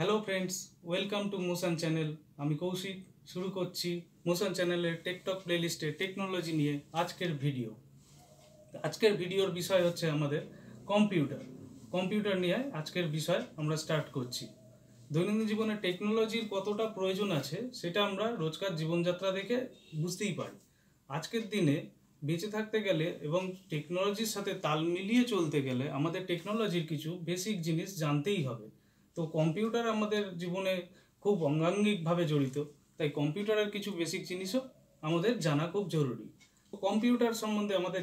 Hello friends welcome to motion channel आमी कौशिक शुरू करছি मोशन चैनल टेकटक प्लेलिस्टे टेक्नोलॉजी নিয়ে আজকের ভিডিওর বিষয় হচ্ছে আমাদের কম্পিউটার নিয়ে আজকের বিষয় আমরা স্টার্ট করছি। দৈনন্দিন জীবনে টেকনোলজির কতটা প্রয়োজন আছে সেটা আমরা রোজকার জীবনযাত্রা থেকে বুঝতেই পারি। আজকের দিনে বেঁচে থাকতে গেলে এবং টেকনোলজির সাথে তাল মিলিয়ে চলতে গেলে আমাদের টেকনোলজির কিছু বেসিক জিনিস জানতেই হবে। तो कम्पिউটার আমাদের জীবনে खूब অঙ্গাঙ্গিকভাবে জড়িত, তাই কম্পিউটারের কিছু বেসিক জিনিসও আমাদের জানা খুব জরুরি। তো কম্পিউটার সম্বন্ধে আমাদের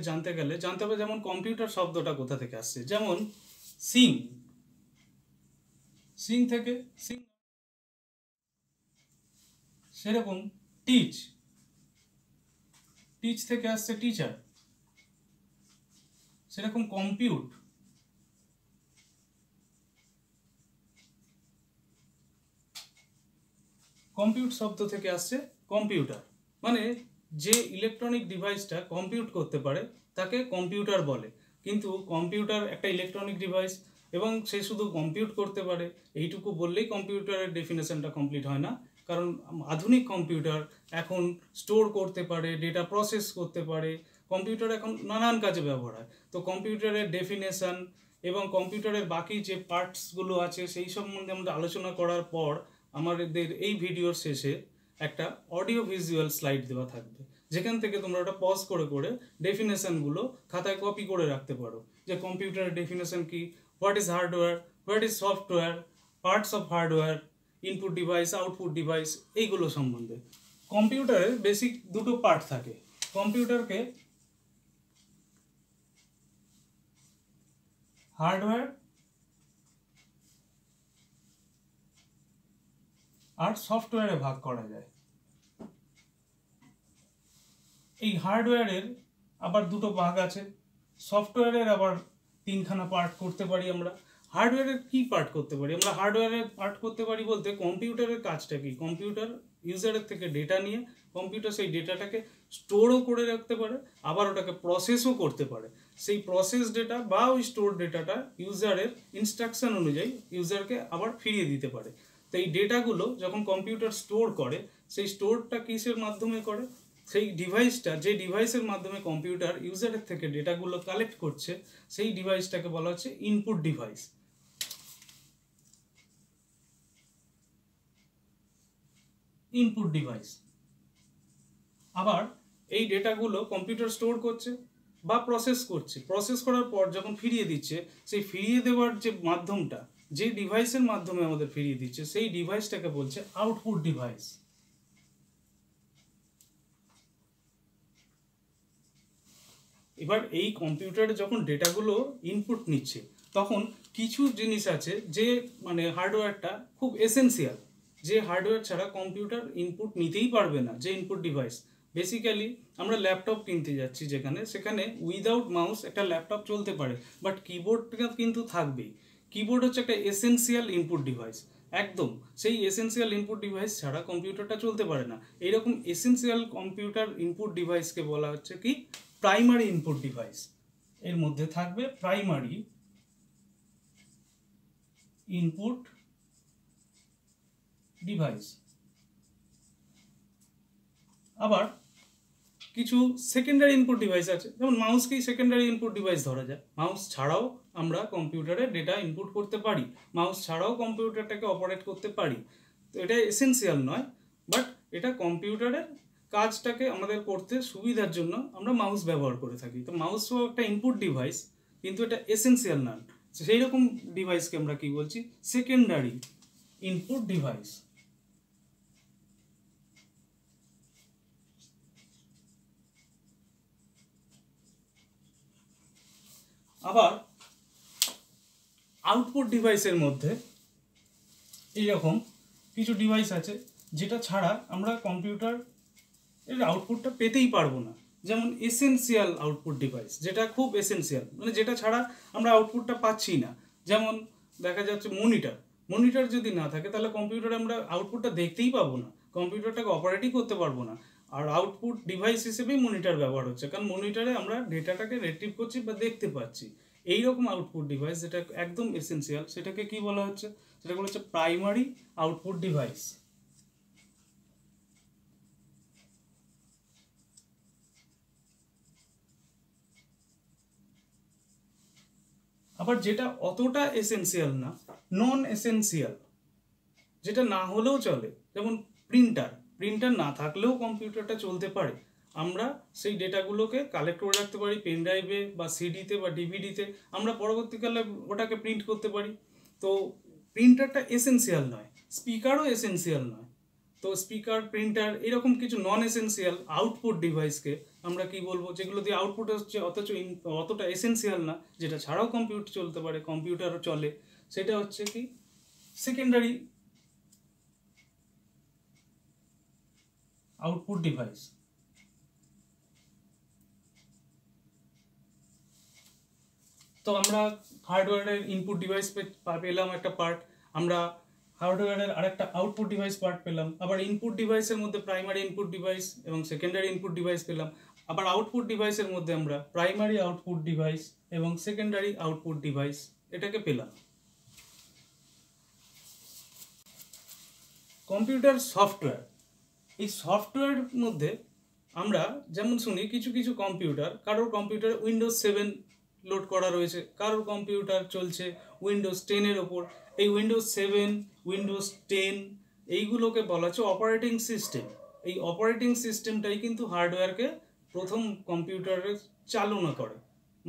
জানতে হবে যেমন কম্পিউটার শব্দটা কোথা থেকে আসছে। যেমন সিং থেকে সিং, সেরকম টিচ থেকে আসছে টিচার, সেরকম কম্পিউট শব্দ থেকে আসছে কম্পিউটার। মানে যে ইলেকট্রনিক ডিভাইসটা কম্পিউট করতে পারে তাকে কম্পিউটার বলে। কিন্তু কম্পিউটার একটা ইলেকট্রনিক ডিভাইস এবং সে শুধু কম্পিউট করতে পারে এইটুকু বললেই কম্পিউটারের ডেফিনেশনটা কমপ্লিট হয় না। কারণ আধুনিক কম্পিউটার এখন স্টোর করতে পারে, ডেটা প্রসেস করতে পারে, কম্পিউটার এখন নানান কাজে ব্যবহার হয়। তো কম্পিউটারের ডেফিনেশন এবং কম্পিউটারের বাকি যে পার্টসগুলো আছে সেই সম্বন্ধে আমরা আলোচনা করার পর আমাদের এই ভিডিওর শেষে একটা অডিও ভিজুয়াল স্লাইড দেওয়া থাকবে, যেখান থেকে তোমরা ওটা পজ করে করে ডেফিনেশনগুলো খাতায় কপি করে রাখতে পারো যে কম্পিউটারের ডেফিনেশন কি, what is hardware, what is software, parts of hardware, input device, output device, এইগুলো সম্বন্ধে। কম্পিউটারের বেসিক দুটো পার্ট থাকে। কম্পিউটারকে হার্ডওয়্যার আর সফটওয়্যারে ভাগ করা যায়। এই হার্ডওয়্যারের আবার দুটো ভাগ আছে, সফটওয়্যারের আবার তিনখানা পার্ট করতে পারি আমরা। হার্ডওয়্যারের কি পার্ট করতে পারি আমরা? হার্ডওয়্যারের পার্ট করতে পারি বলতে কম্পিউটারের কাজটা কি, কম্পিউটার ইউজারের থেকে ডেটা নিয়ে কম্পিউটার সেই ডেটাটাকে স্টোরও করে রাখতে পারে, আবার ওটাকে প্রসেসও করতে পারে। সেই প্রসেস ডেটা বা ওই স্টোর ডেটাটা ইউজারের ইনস্ট্রাকশন অনুযায়ী ইউজারকে আবার ফিরিয়ে দিতে পারে। তো এই ডেটাগুলো যখন কম্পিউটার স্টোর করে সেই স্টোরটা কিসের মাধ্যমে করে, সেই ডিভাইসটা যে ডিভাইসের মাধ্যমে কম্পিউটার ইউজারের থেকে ডেটাগুলো কালেক্ট করছে সেই ডিভাইসটাকে বলা হচ্ছে ইনপুট ডিভাইস। আবার এই ডেটাগুলো কম্পিউটার স্টোর করছে বা প্রসেস করছে, প্রসেস করার পর যখন ফিরিয়ে দিচ্ছে সেই ফিরিয়ে দেওয়ার যে মাধ্যমটা, যে ডিভাইসের মাধ্যমে আমাদের ফিরিয়ে দিচ্ছে সেই ডিভাইসটাকে বলছে আউটপুট ডিভাইস। এবার এই কম্পিউটারে যখন ডেটাগুলো ইনপুট নিচ্ছে তখন কিছু জিনিস আছে যে মানে হার্ডওয়্যারটা খুব এসেন্সিয়াল, যে হার্ডওয়্যার ছাড়া কম্পিউটার ইনপুট নিতেই পারবে না, যে ইনপুট ডিভাইস। বেসিক্যালি আমরা ল্যাপটপ কিনতে যাচ্ছি সেখানে উইদাউট মাউস একটা ল্যাপটপ চলতে পারে, বাট কিবোর্ডটা কিন্তু থাকবেই। কিবোর্ড হচ্ছে একটা এসেন্সিয়াল ইনপুট ডিভাইস একদম। সেই এসেন্সিয়াল ইনপুট ডিভাইস ছাড়া কম্পিউটারটা চলতে পারে না। এইরকম এসেন্সিয়াল কম্পিউটার ইনপুট ডিভাইসকে বলা হচ্ছে কি, প্রাইমারি ইনপুট ডিভাইস। এর মধ্যে থাকবে প্রাইমারি ইনপুট ডিভাইস, আবার কিছু সেকেন্ডারি ইনপুট ডিভাইস আছে। যেমন মাউসকেই সেকেন্ডারি ইনপুট ডিভাইস ধরা যায়। মাউস ছাড়াও আমরা কম্পিউটারে ডেটা ইনপুট করতে পারি, মাউস ছাড়াও কম্পিউটারটাকে অপারেট করতে পারি। তো এটা এসেন্সিয়াল নয়, বাট এটা কম্পিউটারের কাজটাকে আমাদের করতে সুবিধার জন্য আমরা মাউস ব্যবহার করে থাকি। তো মাউসও একটা ইনপুট ডিভাইস, কিন্তু এটা এসেন্সিয়াল নয়। সেই রকম ডিভাইসকে আমরা কি বলছি, সেকেন্ডারি ইনপুট ডিভাইস। আবার আউটপুট ডিভাইসের মধ্যে এইরকম কিছু ডিভাইস আছে যেটা ছাড়া আমরা কম্পিউটার এর আউটপুটটা পেতেই পারবো না। যেমন এসেন্সিয়াল আউটপুট ডিভাইস, যেটা খুব এসেন্সিয়াল, মানে যেটা ছাড়া আমরা আউটপুটটা পাচ্ছি না। যেমন দেখা যাচ্ছে মনিটর, মনিটর যদি না থাকে তাহলে কম্পিউটারে আমরা আউটপুটটা দেখতেই পাবো না, কম্পিউটারটাকে অপারেটই করতে পারবো না। আর আউটপুট ডিভাইস হিসেবেই মনিটর ব্যবহার হচ্ছে, কারণ মনিটরে আমরা ডেটাটাকে রিট্রিভ করছি বা দেখতে পাচ্ছি। এই রকম আউটপুট ডিভাইস যেটা একদম এসেনশিয়াল সেটাকে কি বলা হচ্ছে সেটা বলা হচ্ছে প্রাইমারি আউটপুট ডিভাইস। আবার যেটা অতটা এসেনশিয়াল না নন এসেনশিয়াল যেটা না হলেও চলে যেমন প্রিন্টার, প্রিন্টার না থাকলেও কম্পিউটারটা চলতে পারে আমরা সেই ডেটাগুলোকে কালেক্ট করে রাখতে পারি পেন ড্রাইভে বা সিডিতে বা ডিভিডিতে আমরা পরবর্তীকালে ওটাকে প্রিন্ট করতে পারি। তো প্রিন্টারটা এসেনশিয়াল নয়, স্পিকারও এসেনশিয়াল নয়। তো স্পিকার প্রিন্টার এরকম কিছু নন এসেনশিয়াল আউটপুট ডিভাইসকে আমরা কি বলবো যেগুলো দিয়ে আউটপুট হচ্ছে অথচ অতটা এসেনশিয়াল না যেটা ছাড়াও কম্পিউটার চলতে পারে কম্পিউটারও চলে সেটা হচ্ছে কি সেকেন্ডারি আউটপুট ডিভাইস। তো আমরা হার্ডওয়্যারের ইনপুট ডিভাইস পেলাম একটা পার্ট, আমরা হার্ডওয়্যারের আরেকটা আউটপুট ডিভাইস পার্ট পেলাম, আবার ইনপুট ডিভাইসের মধ্যে প্রাইমারি ইনপুট ডিভাইস এবং সেকেন্ডারি ইনপুট ডিভাইস পেলাম, আবার আউটপুট ডিভাইসের মধ্যে আমরা প্রাইমারি আউটপুট ডিভাইস এবং সেকেন্ডারি আউটপুট ডিভাইস এটাকে পেলাম। কম্পিউটার সফটওয়্যার, এই সফটওয়্যারের মধ্যে আমরা যেমন শুনি কিছু কিছু কম্পিউটার কারোর কম্পিউটারে উইন্ডোজ 7 লোড করা রয়েছে কারোর কম্পিউটার চলছে উইন্ডোজ 10 এর ওপর। এই উইন্ডোজ 7 উইন্ডোজ 10 এইগুলোকে বলা হচ্ছে অপারেটিং সিস্টেম। এই অপারেটিং সিস্টেমটাই কিন্তু হার্ডওয়্যারকে প্রথম কম্পিউটারে চালনা করে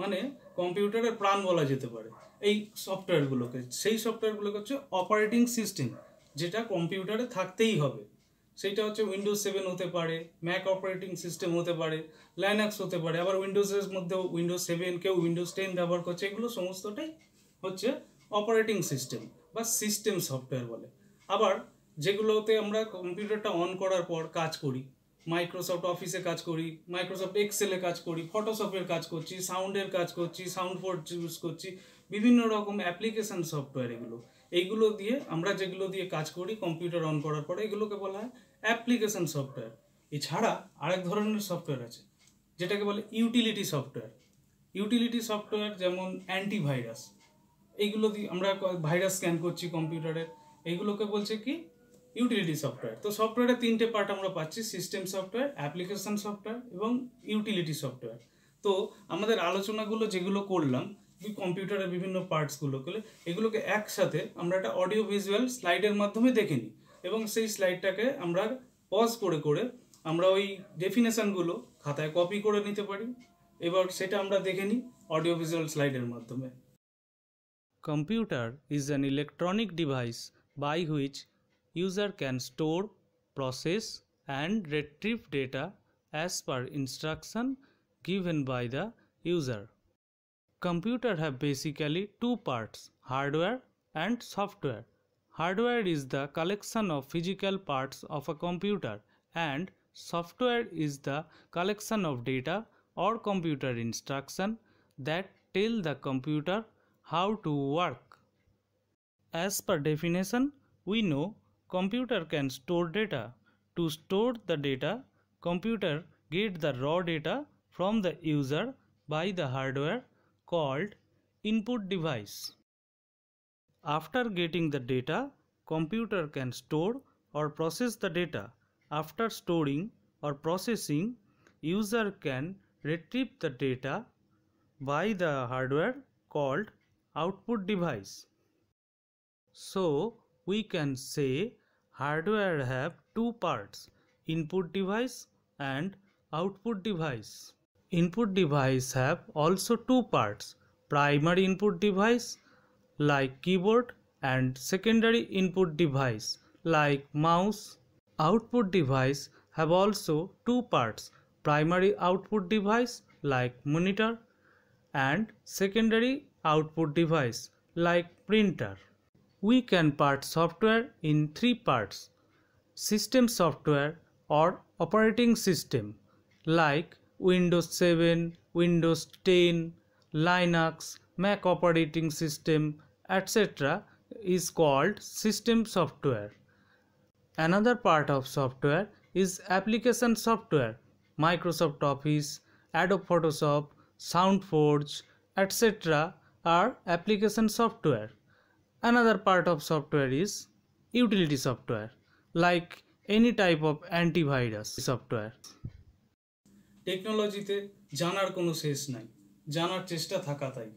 মানে কম্পিউটারের প্রাণ বলা যেতে পারে এই সফটওয়্যারগুলোকে। সেই সফটওয়্যারগুলোকে হচ্ছে অপারেটিং সিস্টেম যেটা কম্পিউটারে থাকতেই হবে সেটা হচ্ছে উইন্ডোজ 7 হতে পারে ম্যাক অপারেটিং সিস্টেম হতে পারে লিনাক্স হতে পারে আবার উইন্ডোজের মধ্যেও উইন্ডোজ 7 কেউ উইন্ডোজ 10 ব্যবহার করছে এগুলো সমস্তটাই হচ্ছে অপারেটিং সিস্টেম বা সিস্টেম সফটওয়্যার বলে। আবার যেগুলোতে আমরা কম্পিউটারটা অন করার পর কাজ করি মাইক্রোসফট অফিসে কাজ করি মাইক্রোসফট এক্সেলে কাজ করি ফটোশপের কাজ করছি সাউন্ডের কাজ করছি সাউন্ড ফোর্জ ইউজ করছি বিভিন্ন রকম অ্যাপ্লিকেশন সফটওয়্যার এগুলো এইগুলো দিয়ে আমরা যেগুলো দিয়ে কাজ করি কম্পিউটার অন করার পরে এগুলোকে বলা হয় অ্যাপ্লিকেশন সফটওয়্যার। এছাড়া আরেক ধরনের সফটওয়্যার আছে যেটাকে বলে ইউটিলিটি সফটওয়্যার। ইউটিলিটি সফটওয়্যার যেমন অ্যান্টিভাইরাস এইগুলো দিয়ে আমরা ভাইরাস স্ক্যান করছি কম্পিউটারের এইগুলোকে বলছে কি ইউটিলিটি সফটওয়্যার। তো সফটওয়্যারের তিনটে পার্ট আমরা পাচ্ছি সিস্টেম সফটওয়্যার অ্যাপ্লিকেশন সফটওয়্যার এবং ইউটিলিটি সফটওয়্যার। তো আমাদের আলোচনাগুলো যেগুলো করলাম কম্পিউটারের বিভিন্ন পার্টসগুলোকে এগুলোকে একসাথে আমরা একটা অডিও ভিজুয়াল স্লাইডের মাধ্যমে দেখে নিই এবং সেই স্লাইডটাকে আমরা পজ করে করে আমরা ওই ডেফিনেশনগুলো খাতায় কপি করে নিতে পারি এবার সেটা আমরা দেখে নিই অডিও ভিজুয়াল স্লাইডের মাধ্যমে। Computer is an electronic device by which user can store process and retrieve data as per instruction given by the user. Computer have basically two parts, hardware and software. Hardware is the collection of physical parts of a computer and software is the collection of data or computer instruction that tell the computer how to work. As per definition, we know computer can store data. To store the data, computer get the raw data from the user by the hardware called input device. After getting the data, computer can store or process the data. After storing or processing, user can retrieve the data by the hardware called output device. So, we can say hardware have two parts, input device and output device. Input device have also two parts, primary input device like keyboard and secondary input device like mouse. Output device have also two parts, primary output device like monitor and secondary output device like printer. We can part software in three parts, system software or operating system like Windows 7, Windows 10, Linux, Mac operating system, etc. is called system software. Another part of software is application software, Microsoft Office, Adobe Photoshop, Sound Forge, etc. are application software. Another part of software is utility software, like any type of antivirus software. Technology te janar kono shesh nai, janar chesta thaka tai.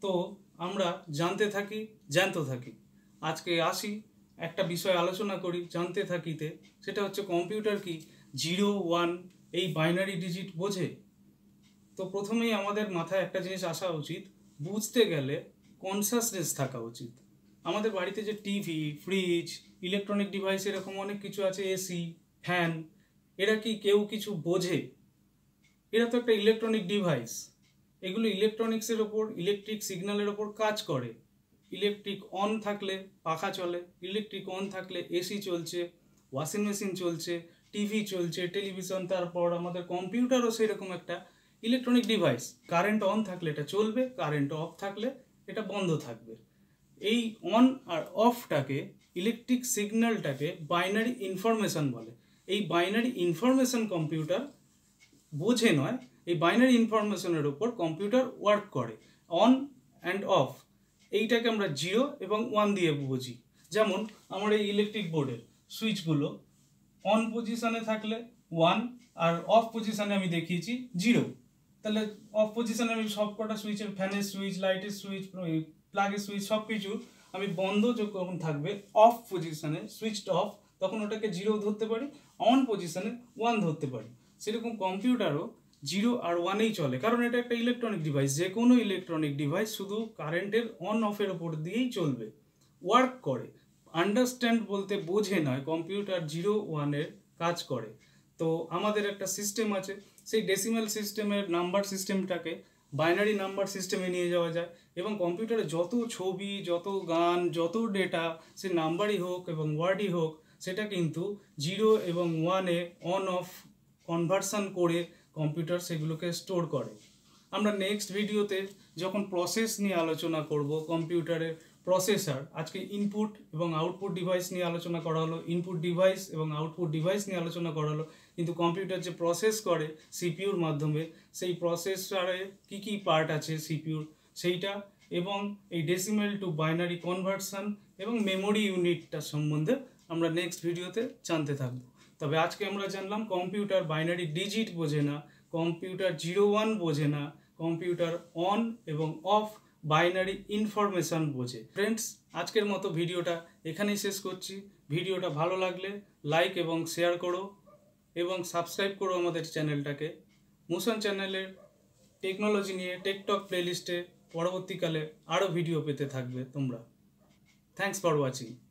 To amra jante thaki, janto thaki. Ajke ashi ekta bishoy alochona kori, jante thakite seta hocche computer ki 0 1 ei binary digit bojhe. To prothomei amader mathay ekta jinish asha uchit, bujhte gele consciousness thaka uchit. আমাদের বাড়িতে যে TV, fridge, electronic device এরকম অনেক কিছু আছে, AC, fan, এরা কি কেউ কিছু বোঝে? এরা তো একটা ইলেকট্রনিক ডিভাইস। এগুলো ইলেকট্রনিক্সের উপর, ইলেকট্রিক সিগন্যালের উপর কাজ করে। ইলেকট্রিক অন থাকলে পাখা চলে, ইলেকট্রিক অন থাকলে এসি চলছে, ওয়াশিং মেশিন চলছে, টিভি চলছে, টেলিভিশন, তারপর আমাদের কম্পিউটারও সেরকম একটা ইলেকট্রনিক ডিভাইস। কারেন্ট অন থাকলে এটা চলবে, কারেন্ট অফ থাকলে এটা বন্ধ থাকবে। এই অন আর অফটাকে, ইলেকট্রিক সিগন্যালটাকে বাইনারি ইনফরমেশন বলে। এই বাইনারি ইনফরমেশন কম্পিউটার বোঝে নয়, এই বাইনারি ইনফরমেশনের উপর কম্পিউটার ওয়ার্ক করে। অন অ্যান্ড অফ এইটাকে আমরা 0 এবং 1 দিয়ে বুঝি। যেমন আমার এই ইলেকট্রিক বোর্ডের সুইচগুলো অন পজিশানে থাকলে 1 আর অফ পজিশানে আমি দেখিয়েছি 0। তাহলে অফ পজিশানে আমি সব কটা সুইচের, ফ্যানের সুইচ, লাইটের সুইচ, প্লাগের সুইচ, সব কিছু আমি বন্ধ যখন থাকবে অফ পজিশানে, সুইচড অফ, তখন ওটাকে 0 ধরতে পারি, অন পজিশানে 1 ধরতে পারি। সেরকম কম্পিউটারও 0 আর 1-এই চলে, কারণ এটা একটা ইলেকট্রনিক ডিভাইস। যে কোনো ইলেকট্রনিক ডিভাইস শুধু কারেন্টের অন অফের ওপর দিয়েই চলবে, ওয়ার্ক করে। আন্ডারস্ট্যান্ড বলতে বোঝে নয়, কম্পিউটার 0 1-এর কাজ করে। তো আমাদের একটা সিস্টেম আছে, সেই ডেসিমেল সিস্টেমের নাম্বার সিস্টেমটাকে বাইনারি নাম্বার সিস্টেমে নিয়ে যাওয়া যায়, এবং কম্পিউটারে যত ছবি, যত গান, যত ডেটা, সে নাম্বারই হোক এবং ওয়ার্ডই হোক, সেটা কিন্তু 0 এবং 1-এ অন অফ কনভার্সন করে কম্পিউটার সেগুলোকে স্টোর করে। আমরা নেক্সট ভিডিওতে যখন প্রসেস নিয়ে আলোচনা করব, কম্পিউটারের প্রসেসর, আজকে ইনপুট এবং আউটপুট ডিভাইস নিয়ে আলোচনা করা হলো, ইনপুট ডিভাইস এবং আউটপুট ডিভাইস নিয়ে আলোচনা করা হলো, কিন্তু কম্পিউটার যে প্রসেস করে সিপিউর মাধ্যমে, সেই প্রসেসরে কি কি পার্ট আছে সিপিউর সেইটা, এবং এই ডেসিমেল টু বাইনারি কনভার্সন এবং মেমোরি ইউনিটটার সম্বন্ধে আমরা নেক্সট ভিডিওতে জানতে থাকব। তবে আজকে আমরা জানলাম কম্পিউটার বাইনারি ডিজিট বোঝে না, কম্পিউটার 0 1 বোঝে না, কম্পিউটার অন এবং অফ বাইনারি ইনফরমেশন বোঝে। ফ্রেন্ডস, আজকের মতো ভিডিওটা এখানেই শেষ করছি। ভিডিওটা ভালো লাগলে লাইক এবং শেয়ার করো এবং সাবস্ক্রাইব করো আমাদের চ্যানেলটাকে। মোশন চ্যানেলের টেকনোলজি নিয়ে টেকটক প্লেলিস্টে পরবর্তীকালে আরও ভিডিও পেতে থাকবে তোমরা। Thanks for watching.